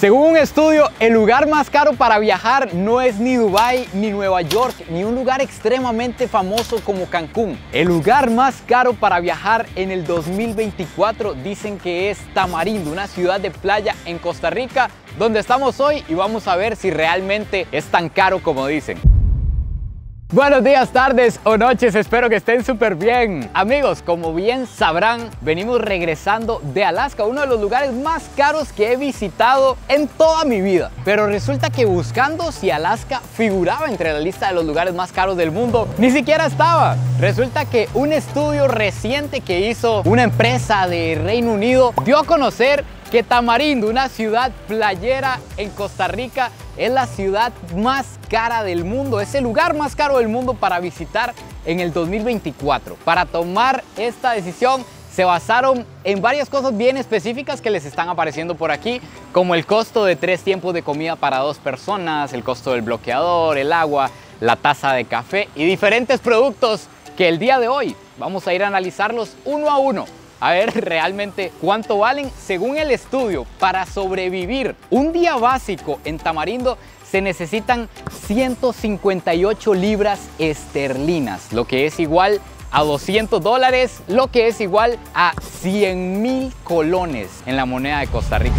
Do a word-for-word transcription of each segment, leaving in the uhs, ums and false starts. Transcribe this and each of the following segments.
Según un estudio, el lugar más caro para viajar no es ni Dubái, ni Nueva York, ni un lugar extremadamente famoso como Cancún. El lugar más caro para viajar en el dos mil veinticuatro dicen que es Tamarindo, una ciudad de playa en Costa Rica, donde estamos hoy, y vamos a ver si realmente es tan caro como dicen. Buenos días, tardes o noches, espero que estén súper bien. Amigos, como bien sabrán, venimos regresando de Alaska, uno de los lugares más caros que he visitado en toda mi vida. Pero resulta que buscando si Alaska figuraba entre la lista de los lugares más caros del mundo, ni siquiera estaba. Resulta que un estudio reciente que hizo una empresa de Reino Unido dio a conocer que Tamarindo, una ciudad playera en Costa Rica, es la ciudad más cara del mundo, es el lugar más caro del mundo para visitar en el dos mil veinticuatro. Para tomar esta decisión se basaron en varias cosas bien específicas que les están apareciendo por aquí, como el costo de tres tiempos de comida para dos personas, el costo del bloqueador, el agua, la taza de café y diferentes productos que el día de hoy vamos a ir a analizarlos uno a uno. A ver realmente cuánto valen. Según el estudio, para sobrevivir un día básico en Tamarindo se necesitan ciento cincuenta y ocho libras esterlinas, lo que es igual a doscientos dólares, lo que es igual a cien mil colones en la moneda de Costa Rica.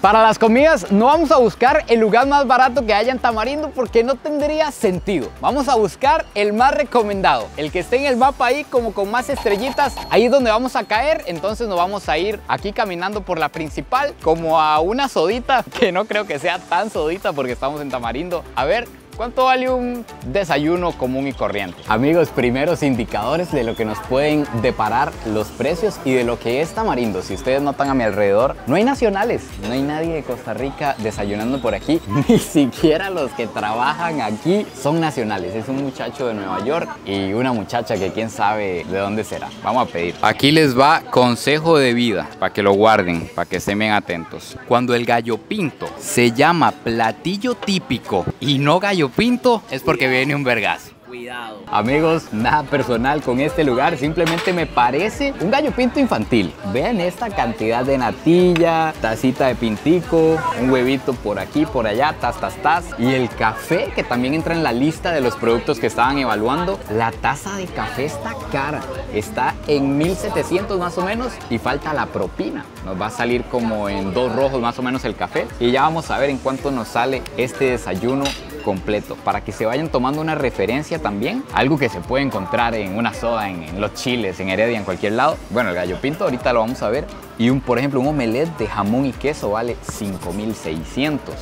Para las comidas no vamos a buscar el lugar más barato que haya en Tamarindo porque no tendría sentido. Vamos a buscar el más recomendado, el que esté en el mapa ahí como con más estrellitas. Ahí es donde vamos a caer, entonces nos vamos a ir aquí caminando por la principal como a una sodita, que no creo que sea tan sodita porque estamos en Tamarindo. A ver, ¿cuánto vale un desayuno común y corriente? Amigos, primeros indicadores de lo que nos pueden deparar los precios y de lo que es Tamarindo. Si ustedes notan a mi alrededor, no hay nacionales, no hay nadie de Costa Rica desayunando por aquí. Ni siquiera los que trabajan aquí son nacionales. Es un muchacho de Nueva York y una muchacha que quién sabe de dónde será. Vamos a pedir. Aquí les va consejo de vida, para que lo guarden, para que estén bien atentos. Cuando el gallo pinto se llama platillo típico y no gallo pinto, es porque viene un vergazo. Cuidado. Amigos, nada personal con este lugar, simplemente me parece un gallo pinto infantil. Vean esta cantidad de natilla, tacita de pintico, un huevito por aquí, por allá, tas, tas, tas. Y el café, que también entra en la lista de los productos que estaban evaluando. La taza de café está cara, está en mil setecientos más o menos y falta la propina. Nos va a salir como en dos rojos más o menos el café. Y ya vamos a ver en cuánto nos sale este desayuno completo, para que se vayan tomando una referencia también, algo que se puede encontrar en una soda, en, en Los Chiles, en Heredia, en cualquier lado. Bueno, el gallo pinto ahorita lo vamos a ver. Y un, por ejemplo, un omelette de jamón y queso vale cinco mil seiscientos,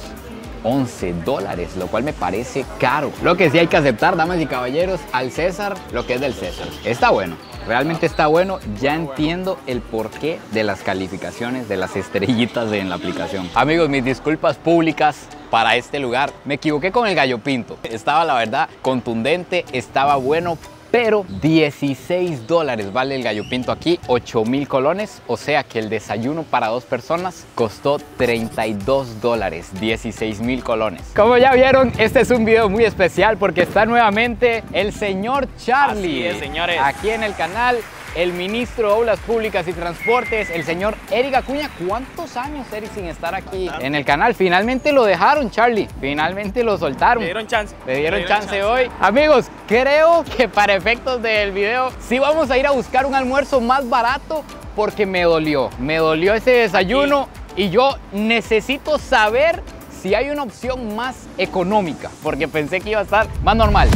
once dólares, lo cual me parece caro. Lo que sí hay que aceptar, damas y caballeros, al César lo que es del César. Está bueno, realmente está bueno. Ya entiendo el porqué de las calificaciones, de las estrellitas en la aplicación. Amigos, mis disculpas públicas para este lugar. Me equivoqué con el gallo pinto. Estaba, la verdad, contundente, estaba bueno, pero dieciséis dólares vale el gallo pinto aquí, ocho mil colones, o sea que el desayuno para dos personas costó treinta y dos dólares, dieciséis mil colones. Como ya vieron, este es un video muy especial porque está nuevamente el señor Charlie. Así es, señores. Aquí en el canal. El ministro de Obras Públicas y Transportes, el señor Eric Acuña. ¿Cuántos años, Eric, sin estar aquí Bastante. en el canal? Finalmente lo dejaron, Charlie. Finalmente lo soltaron. Le dieron chance. Le dieron, Le dieron chance, chance hoy. Amigos, creo que para efectos del video sí vamos a ir a buscar un almuerzo más barato porque me dolió. Me dolió ese desayuno aquí. Y yo necesito saber si hay una opción más económica porque pensé que iba a estar más normal.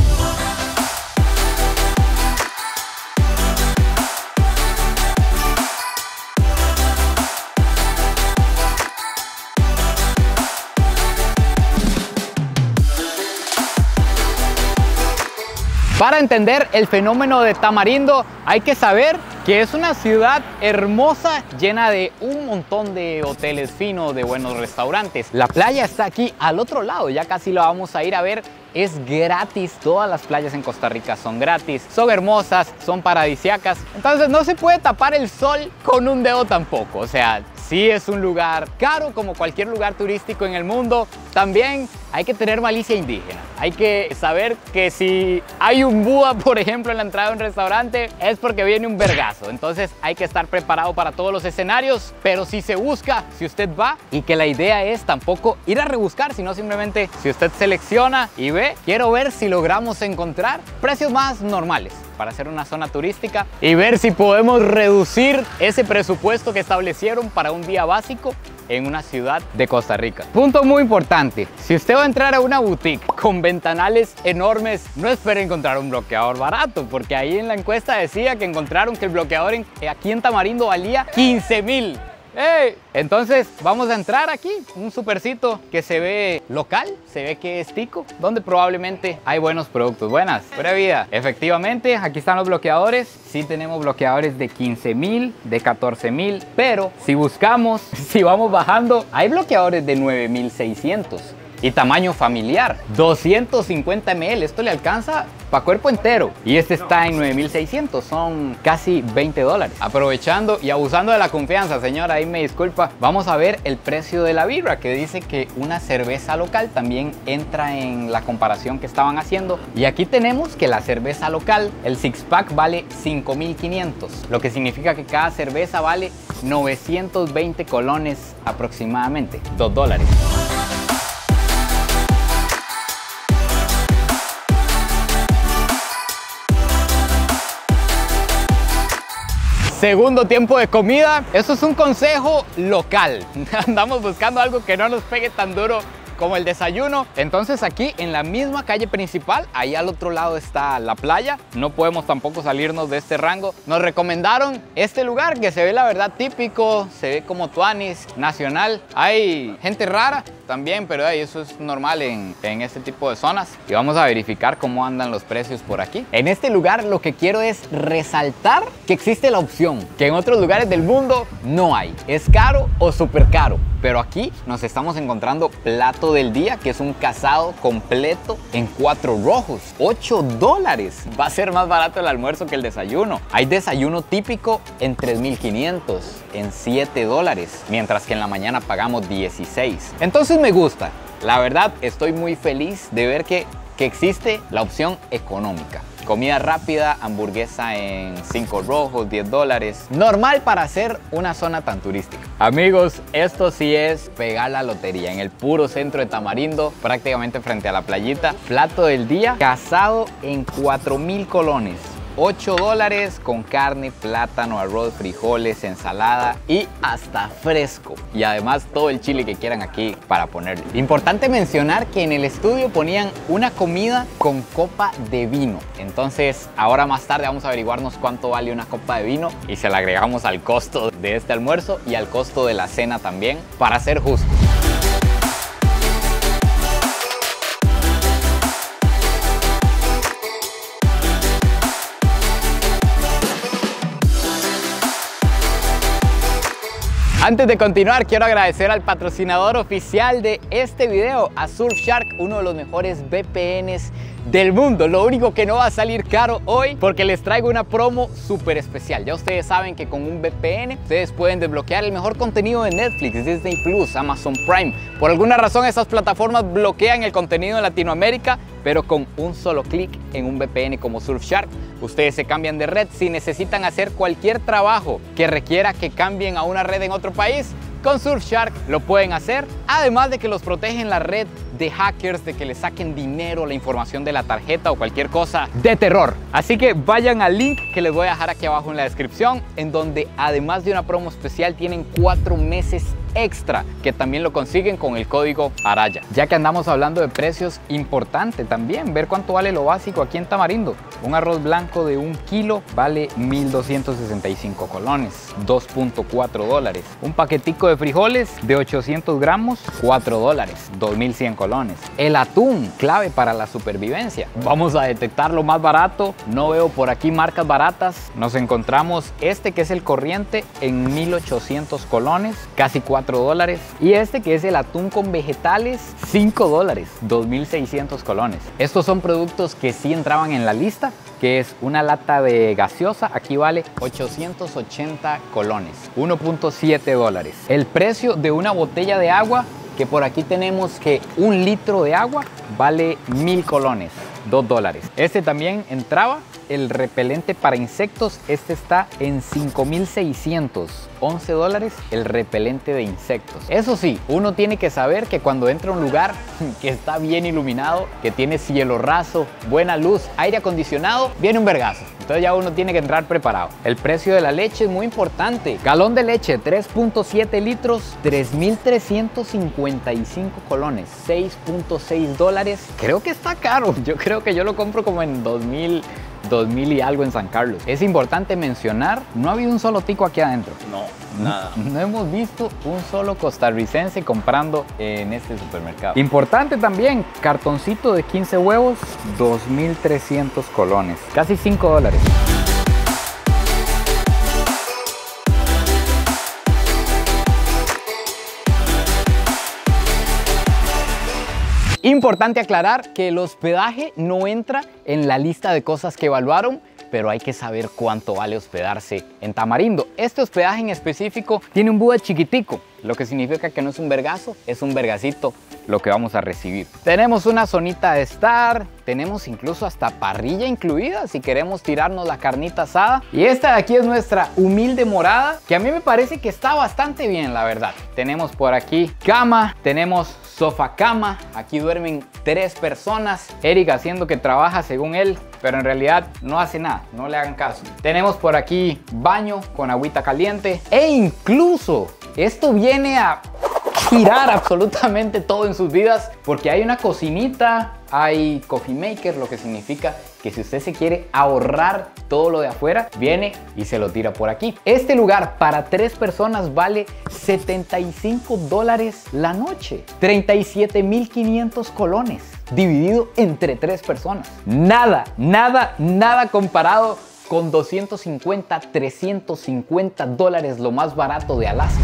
Para entender el fenómeno de Tamarindo hay que saber que es una ciudad hermosa, llena de un montón de hoteles finos, de buenos restaurantes. La playa está aquí al otro lado, ya casi la vamos a ir a ver. Es gratis, todas las playas en Costa Rica son gratis, son hermosas, son paradisíacas. Entonces no se puede tapar el sol con un dedo tampoco. O sea, sí es un lugar caro como cualquier lugar turístico en el mundo, También hay que tener malicia indígena. Hay que saber que si hay un búa, por ejemplo, en la entrada de un restaurante, es porque viene un vergazo. Entonces hay que estar preparado para todos los escenarios, pero si se busca, si usted va, y que la idea es tampoco ir a rebuscar, sino simplemente si usted selecciona y ve, quiero ver si logramos encontrar precios más normales para hacer una zona turística y ver si podemos reducir ese presupuesto que establecieron para un día básico en una ciudad de Costa Rica. Punto muy importante: si usted va a entrar a una boutique con ventanales enormes, no espere encontrar un bloqueador barato, porque ahí en la encuesta decía que encontraron que el bloqueador en, aquí en Tamarindo valía quince mil. ¡Hey! Entonces vamos a entrar aquí, un supercito que se ve local, se ve que es tico, donde probablemente hay buenos productos, buenas, buena vida. Efectivamente, aquí están los bloqueadores. Sí tenemos bloqueadores de quince mil, de catorce mil, pero si buscamos, si vamos bajando, hay bloqueadores de nueve mil seiscientos y tamaño familiar, doscientos cincuenta mililitros. Esto le alcanza para cuerpo entero, y este está en nueve mil seiscientos, son casi veinte dólares. Aprovechando y abusando de la confianza, señora, ahí me disculpa, vamos a ver el precio de la birra, que dice que una cerveza local también entra en la comparación que estaban haciendo, y aquí tenemos que la cerveza local, el six pack, vale cinco mil quinientos, lo que significa que cada cerveza vale novecientos veinte colones, aproximadamente dos dólares. Segundo tiempo de comida. Eso es un consejo local. Andamos buscando algo que no nos pegue tan duro como el desayuno. Entonces aquí en la misma calle principal, ahí al otro lado está la playa. No podemos tampoco salirnos de este rango. Nos recomendaron este lugar que se ve la verdad típico, se ve como tuanis, nacional. Hay gente rara también, pero ahí eso es normal en, en este tipo de zonas. Y vamos a verificar cómo andan los precios por aquí. En este lugar lo que quiero es resaltar que existe la opción que en otros lugares del mundo no hay. Es caro o súper caro, pero aquí nos estamos encontrando plato del día, que es un casado completo en cuatro rojos, ocho dólares. Va a ser más barato el almuerzo que el desayuno. Hay desayuno típico en tres mil quinientos, en siete dólares, mientras que en la mañana pagamos dieciséis. Entonces me gusta, la verdad estoy muy feliz de ver que, que existe la opción económica. Comida rápida, hamburguesa en cinco rojos, diez dólares. Normal para hacer una zona tan turística. Amigos, esto sí es pegar la lotería. En el puro centro de Tamarindo, prácticamente frente a la playita. Plato del día, casado en cuatro mil colones. ocho dólares, con carne, plátano, arroz, frijoles, ensalada y hasta fresco. Y además todo el chile que quieran aquí para ponerle. Importante mencionar que en el estudio ponían una comida con copa de vino. Entonces ahora más tarde vamos a averiguarnos cuánto vale una copa de vino y se la agregamos al costo de este almuerzo y al costo de la cena también, para ser justos. Antes de continuar, quiero agradecer al patrocinador oficial de este video, a Surfshark, uno de los mejores V P Ns del mundo. Lo único que no va a salir caro hoy, porque les traigo una promo súper especial. Ya ustedes saben que con un V P N ustedes pueden desbloquear el mejor contenido de Netflix, Disney Plus, Amazon Prime. Por alguna razón estas plataformas bloquean el contenido en Latinoamérica, pero con un solo clic en un V P N como Surfshark, ustedes se cambian de red. Si necesitan hacer cualquier trabajo que requiera que cambien a una red en otro país, con Surfshark lo pueden hacer, además de que los protegen la red de hackers, de que les saquen dinero, la información de la tarjeta o cualquier cosa de terror. Así que vayan al link que les voy a dejar aquí abajo en la descripción, en donde además de una promo especial tienen cuatro meses extra, que también lo consiguen con el código Araya. Ya que andamos hablando de precios, importante también ver cuánto vale lo básico aquí en Tamarindo. Un arroz blanco de un kilo vale mil doscientos sesenta y cinco colones, dos punto cuatro dólares. Un paquetico de frijoles de ochocientos gramos, cuatro dólares, dos mil cien colones. El atún, clave para la supervivencia. Vamos a detectar lo más barato. No veo por aquí marcas baratas. Nos encontramos este que es el corriente en mil ochocientos colones, casi cuatro dólares, y este que es el atún con vegetales, cinco dólares, dos mil seiscientos colones. Estos son productos que sí entraban en la lista, que es una lata de gaseosa, aquí vale ochocientos ochenta colones, uno punto siete dólares. El precio de una botella de agua que por aquí tenemos que un litro de agua vale mil colones, dos dólares. Este también entraba, el repelente para insectos, este está en cinco mil seiscientos, once dólares el repelente de insectos. Eso sí, uno tiene que saber que cuando entra a un lugar que está bien iluminado, que tiene cielo raso, buena luz, aire acondicionado, viene un vergazo. Entonces ya uno tiene que entrar preparado. El precio de la leche es muy importante. Galón de leche, tres punto siete litros, tres mil trescientos cincuenta y cinco colones, seis punto seis dólares. Creo que está caro. Yo creo que yo lo compro como en dos mil, dos mil y algo en San Carlos. Es importante mencionar, no ha habido un solo tico aquí adentro. No, nada. No, no hemos visto un solo costarricense comprando en este supermercado. Importante también, cartoncito de quince huevos, dos mil trescientos colones, casi cinco dólares. Importante aclarar que el hospedaje no entra en la lista de cosas que evaluaron, pero hay que saber cuánto vale hospedarse en Tamarindo. Este hospedaje en específico tiene un Buda chiquitico, lo que significa que no es un vergazo, es un vergacito lo que vamos a recibir. Tenemos una zonita de estar, tenemos incluso hasta parrilla incluida si queremos tirarnos la carnita asada. Y esta de aquí es nuestra humilde morada, que a mí me parece que está bastante bien, la verdad. Tenemos por aquí cama, tenemos sofá cama, aquí duermen tres personas. Eric haciendo que trabaja según él, pero en realidad no hace nada, no le hagan caso. Tenemos por aquí baño con agüita caliente e incluso esto viene a girar absolutamente todo en sus vidas porque hay una cocinita, hay coffee maker, lo que significa que si usted se quiere ahorrar todo lo de afuera, viene y se lo tira por aquí. Este lugar para tres personas vale setenta y cinco dólares la noche, treinta y siete mil quinientos colones, dividido entre tres personas. Nada, nada, nada comparado con doscientos cincuenta, trescientos cincuenta dólares lo más barato de Alaska.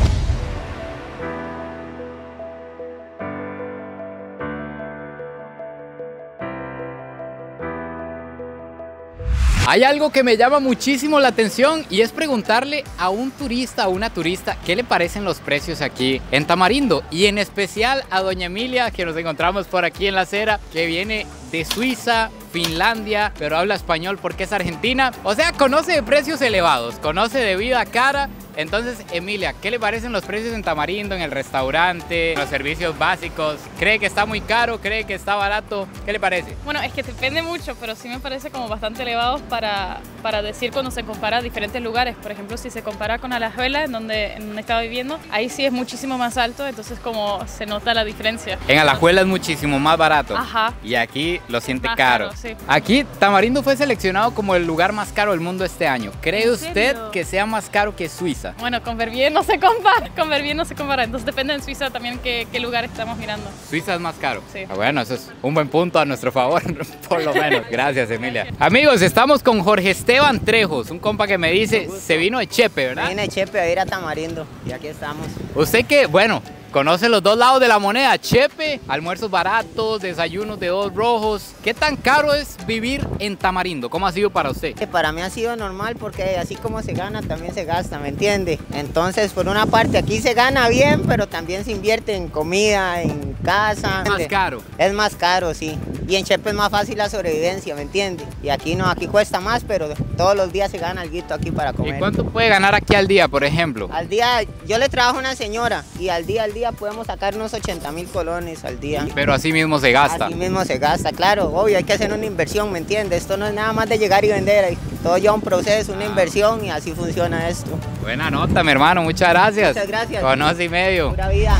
Hay algo que me llama muchísimo la atención y es preguntarle a un turista, a una turista, qué le parecen los precios aquí en Tamarindo, y en especial a doña Emilia, que nos encontramos por aquí en la acera, que viene de Suiza, Finlandia, pero habla español porque es argentina. O sea, conoce de precios elevados, conoce de vida cara. Entonces, Emilia, ¿qué le parecen los precios en Tamarindo, en el restaurante, en los servicios básicos? ¿Cree que está muy caro? ¿Cree que está barato? ¿Qué le parece? Bueno, es que depende mucho, pero sí me parece como bastante elevado para, para decir cuando se compara a diferentes lugares. Por ejemplo, si se compara con Alajuela, en donde, en donde estaba viviendo, ahí sí es muchísimo más alto, entonces como se nota la diferencia. En Alajuela es muchísimo más barato. Ajá. Y aquí lo siente más caro. caro sí. Aquí, Tamarindo fue seleccionado como el lugar más caro del mundo este año. ¿Cree usted que sea más caro que Suiza? Bueno, con Verbier no se compara, con Verbier no se compara, entonces depende en Suiza también qué, qué lugar estamos mirando. Suiza es más caro. Sí. Bueno, eso es un buen punto a nuestro favor, por lo menos. Gracias, Emilia. Gracias. Amigos, estamos con Jorge Esteban Trejos, un compa que me dice, se vino de Chepe, ¿verdad? Me vine de Chepe a ir a Tamarindo y aquí estamos. Usted que, bueno, conoce los dos lados de la moneda, Chepe, almuerzos baratos, desayunos de dos rojos. ¿Qué tan caro es vivir en Tamarindo? ¿Cómo ha sido para usted? Para mí ha sido normal porque así como se gana también se gasta, ¿me entiende? Entonces, por una parte aquí se gana bien, pero también se invierte en comida, en casa. Es más caro. Es más caro, sí. Y en Chepe es más fácil la sobrevivencia, ¿me entiende? Y aquí no, aquí cuesta más, pero todos los días se gana alguito aquí para comer. ¿Y cuánto puede ganar aquí al día, por ejemplo? Al día, yo le trabajo a una señora y al día, al día podemos sacar unos ochenta mil colones al día. Pero así mismo se gasta. Así mismo se gasta, claro, obvio, hay que hacer una inversión, ¿me entiendes? Esto no es nada más de llegar y vender, todo lleva un proceso, una ah. inversión y así funciona esto. Buena nota, mi hermano, muchas gracias. Muchas gracias. Conoce y medio. Pura vida.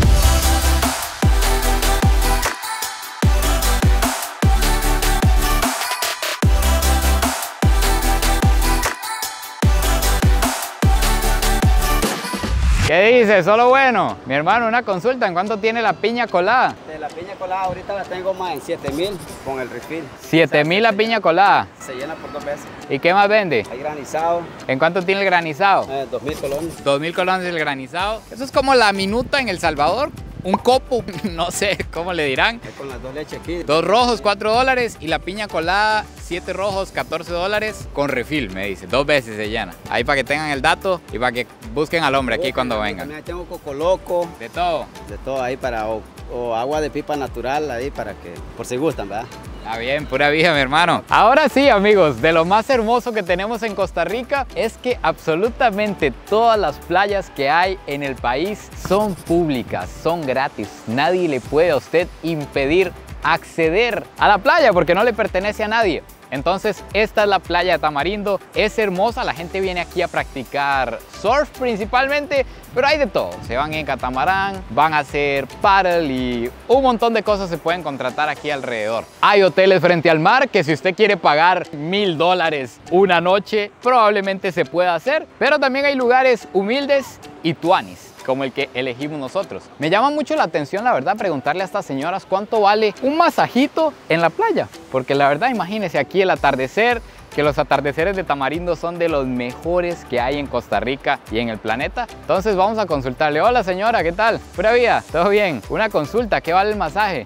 ¿Qué dices? Solo bueno. Mi hermano, una consulta, ¿en cuánto tiene la piña colada? De la piña colada ahorita la tengo más en siete mil con el refil. ¿siete mil la piña colada? Se llena por dos veces. ¿Y qué más vende? Hay granizado. ¿En cuánto tiene el granizado? Eh, dos mil colones. dos mil colones el granizado. Eso es como la minuta en El Salvador. Un copo, no sé cómo le dirán. Es con las dos leches aquí. Dos rojos, cuatro dólares. Y la piña colada, siete rojos, catorce dólares. Con refil, me dice. Dos veces se llena. Ahí para que tengan el dato y para que busquen al hombre aquí cuando vengan. También tengo coco loco. De todo. De todo ahí para o agua de pipa natural ahí para que, por si gustan, ¿verdad? Ah, bien, pura vieja, mi hermano. Ahora sí, amigos, de lo más hermoso que tenemos en Costa Rica es que absolutamente todas las playas que hay en el país son públicas, son gratis. Nadie le puede a usted impedir acceder a la playa porque no le pertenece a nadie. Entonces, esta es la playa de Tamarindo, es hermosa, la gente viene aquí a practicar surf principalmente, pero hay de todo. Se van en catamarán, van a hacer paddle y un montón de cosas se pueden contratar aquí alrededor. Hay hoteles frente al mar que si usted quiere pagar mil dólares una noche, probablemente se pueda hacer, pero también hay lugares humildes y tuanis, como el que elegimos nosotros. Me llama mucho la atención, la verdad, preguntarle a estas señoras cuánto vale un masajito en la playa, porque la verdad, imagínense aquí el atardecer, que los atardeceres de Tamarindo son de los mejores que hay en Costa Rica y en el planeta. Entonces vamos a consultarle. Hola señora, ¿qué tal? Pura vida, ¿todo bien? Una consulta, ¿qué vale el masaje?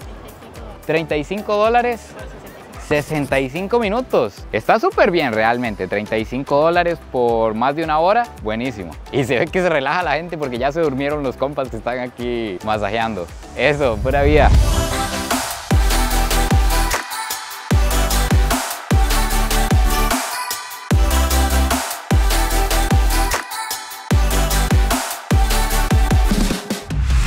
treinta y cinco dólares. sesenta y cinco minutos. Está súper bien realmente, treinta y cinco dólares por más de una hora, buenísimo. Y se ve que se relaja la gente porque ya se durmieron los compas que están aquí masajeando. Eso, pura vida.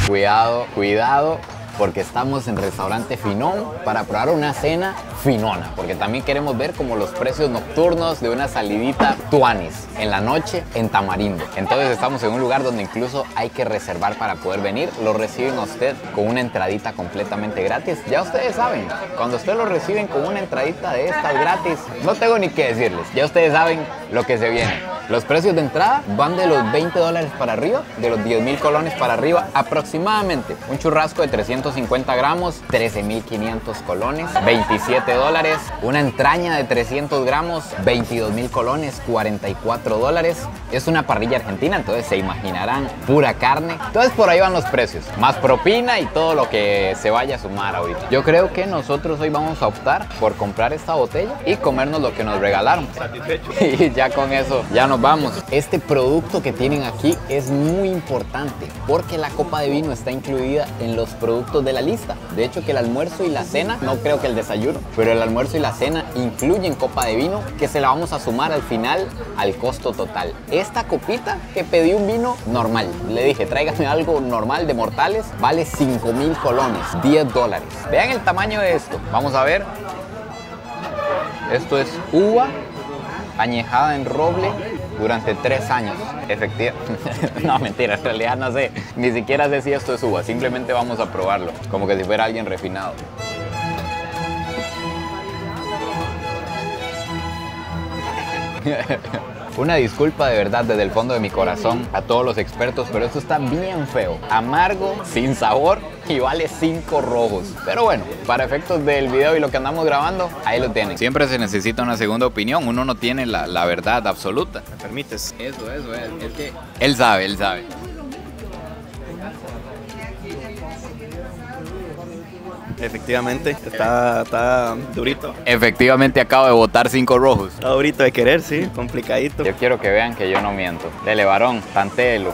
Cuidado, cuidado, porque estamos en restaurante Finón para probar una cena finona, porque también queremos ver como los precios nocturnos de una salidita tuanis en la noche en Tamarindo. Entonces estamos en un lugar donde incluso hay que reservar para poder venir. Lo reciben a usted con una entradita completamente gratis. Ya ustedes saben, cuando usted lo reciben con una entradita de estas gratis, no tengo ni qué decirles. Ya ustedes saben lo que se viene. Los precios de entrada van de los veinte dólares para arriba, de los diez mil colones para arriba aproximadamente. Un churrasco de trescientos cincuenta gramos, trece mil quinientos colones, veintisiete dólares. Una entraña de trescientos gramos, veintidós mil colones, cuarenta y cuatro dólares. Es una parrilla argentina, entonces se imaginarán, pura carne. Entonces por ahí van los precios, más propina y todo lo que se vaya a sumar ahorita. Yo creo que nosotros hoy vamos a optar por comprar esta botella y comernos lo que nos regalaron. Satisfecho. Y ya con eso, ya nos vamos. Este producto que tienen aquí es muy importante porque la copa de vino está incluida en los productos de la lista. De hecho, que el almuerzo y la cena, no creo que el desayuno, pero el almuerzo y la cena incluyen copa de vino que se la vamos a sumar al final al costo total. Esta copita que pedí un vino normal, le dije tráigame algo normal de mortales, vale cinco mil colones, diez dólares. Vean el tamaño de esto. Vamos a ver. Esto es uva añejada en roble durante tres años. Efectiva. No, mentira, en realidad no sé. Ni siquiera sé si esto es uva, simplemente vamos a probarlo, como que si fuera alguien refinado. Una disculpa de verdad desde el fondo de mi corazón a todos los expertos, pero esto está bien feo. Amargo, sin sabor y vale cinco rojos. Pero bueno, para efectos del video y lo que andamos grabando, ahí lo tienen. Siempre se necesita una segunda opinión, uno no tiene la, la verdad absoluta. ¿Me permites? Eso, eso, es, es que... Él sabe, él sabe. Efectivamente, está, está durito. Efectivamente, acabo de botar cinco rojos. Está durito de querer, sí, complicadito. Yo quiero que vean que yo no miento. Dele, varón, tanteelo.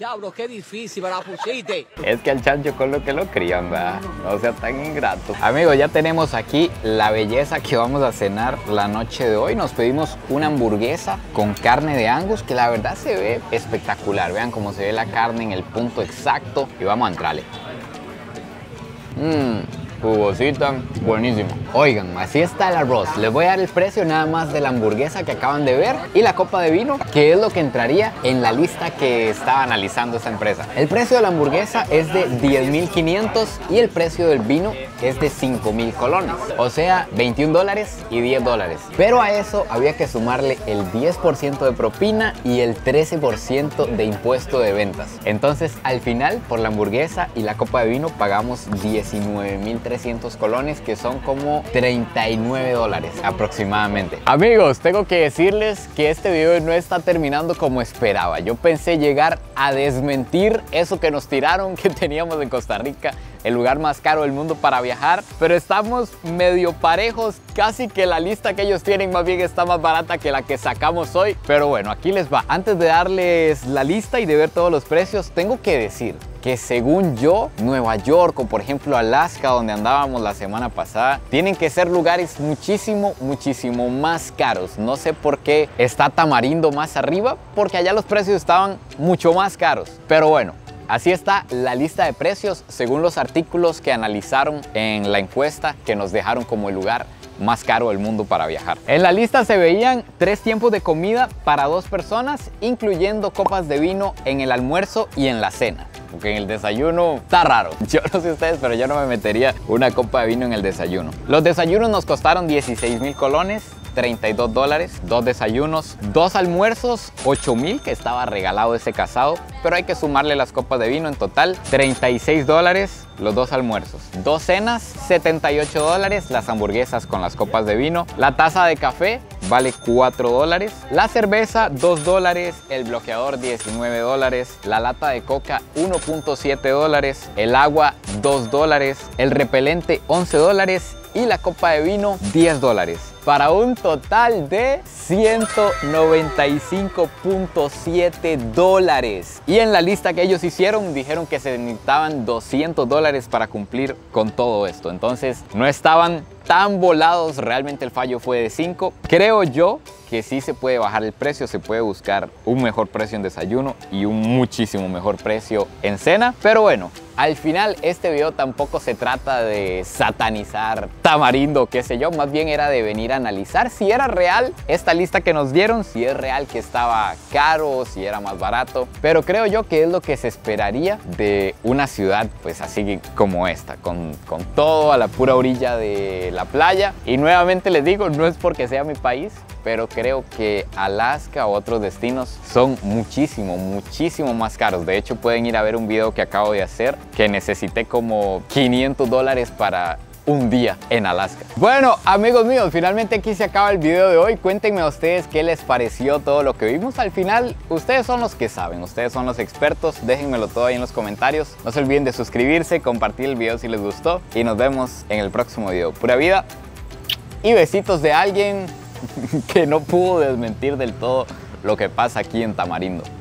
Diablo, qué difícil, ¿verdad? Pusiste. Es que al chancho con lo que lo crían, ¿verdad? No sea tan ingrato. Amigos, ya tenemos aquí la belleza que vamos a cenar la noche de hoy. Nos pedimos una hamburguesa con carne de Angus, que la verdad se ve espectacular. Vean cómo se ve la carne en el punto exacto. Y vamos a entrarle. Mmm. Jugosita, buenísimo. Oigan, así está el arroz. Les voy a dar el precio nada más de la hamburguesa que acaban de ver y la copa de vino, que es lo que entraría en la lista que estaba analizando esta empresa. El precio de la hamburguesa es de diez mil quinientos y el precio del vino es de cinco mil colones, o sea, veintiún dólares y diez dólares. Pero a eso había que sumarle el diez por ciento de propina y el trece por ciento de impuesto de ventas. Entonces, al final, por la hamburguesa y la copa de vino pagamos diecinueve mil trescientos colones, que son como treinta y nueve dólares aproximadamente. Amigos, tengo que decirles que este video no está terminando como esperaba. Yo pensé llegar a desmentir eso que nos tiraron, que teníamos en Costa Rica el lugar más caro del mundo para viajar, pero estamos medio parejos, casi que la lista que ellos tienen más bien está más barata que la que sacamos hoy. Pero bueno, aquí les va. Antes de darles la lista y de ver todos los precios, tengo que decir que según yo, Nueva York o por ejemplo Alaska, donde andábamos la semana pasada, tienen que ser lugares muchísimo, muchísimo más caros. No sé por qué está Tamarindo más arriba, porque allá los precios estaban mucho más caros. Pero bueno, así está la lista de precios según los artículos que analizaron en la encuesta que nos dejaron como el lugar más caro del mundo para viajar. En la lista se veían tres tiempos de comida para dos personas, incluyendo copas de vino en el almuerzo y en la cena. Porque en el desayuno está raro. Yo no sé ustedes, pero yo no me metería una copa de vino en el desayuno. Los desayunos nos costaron dieciséis mil colones, treinta y dos dólares, dos desayunos, dos almuerzos, ocho mil, que estaba regalado ese casado, pero hay que sumarle las copas de vino, en total treinta y seis dólares los dos almuerzos, dos cenas, setenta y ocho dólares las hamburguesas con las copas de vino, la taza de café vale cuatro dólares, la cerveza dos dólares, el bloqueador diecinueve dólares, la lata de coca uno punto siete dólares, el agua dos dólares, el repelente once dólares y la copa de vino diez dólares, para un total de ciento noventa y cinco punto siete dólares. Y en la lista que ellos hicieron dijeron que se necesitaban doscientos dólares para cumplir con todo esto, entonces no estaban tan volados. Realmente el fallo fue de cinco. Creo yo que sí se puede bajar el precio, se puede buscar un mejor precio en desayuno y un muchísimo mejor precio en cena. Pero bueno, al final este video tampoco se trata de satanizar Tamarindo, qué sé yo, más bien era de venir a analizar si era real esta lista que nos dieron, si es real que estaba caro, si era más barato. Pero creo yo que es lo que se esperaría de una ciudad pues así como esta, con, con todo a la pura orilla de la playa. Y nuevamente les digo, no es porque sea mi país, pero creo que Alaska o otros destinos son muchísimo, muchísimo más caros. De hecho, pueden ir a ver un video que acabo de hacer que necesité como quinientos dólares para un día en Alaska. Bueno, amigos míos, finalmente aquí se acaba el video de hoy. Cuéntenme a ustedes qué les pareció todo lo que vimos. Al final, ustedes son los que saben, ustedes son los expertos. Déjenmelo todo ahí en los comentarios. No se olviden de suscribirse, compartir el video si les gustó y nos vemos en el próximo video. Pura vida y besitos de alguien que no pudo desmentir del todo lo que pasa aquí en Tamarindo.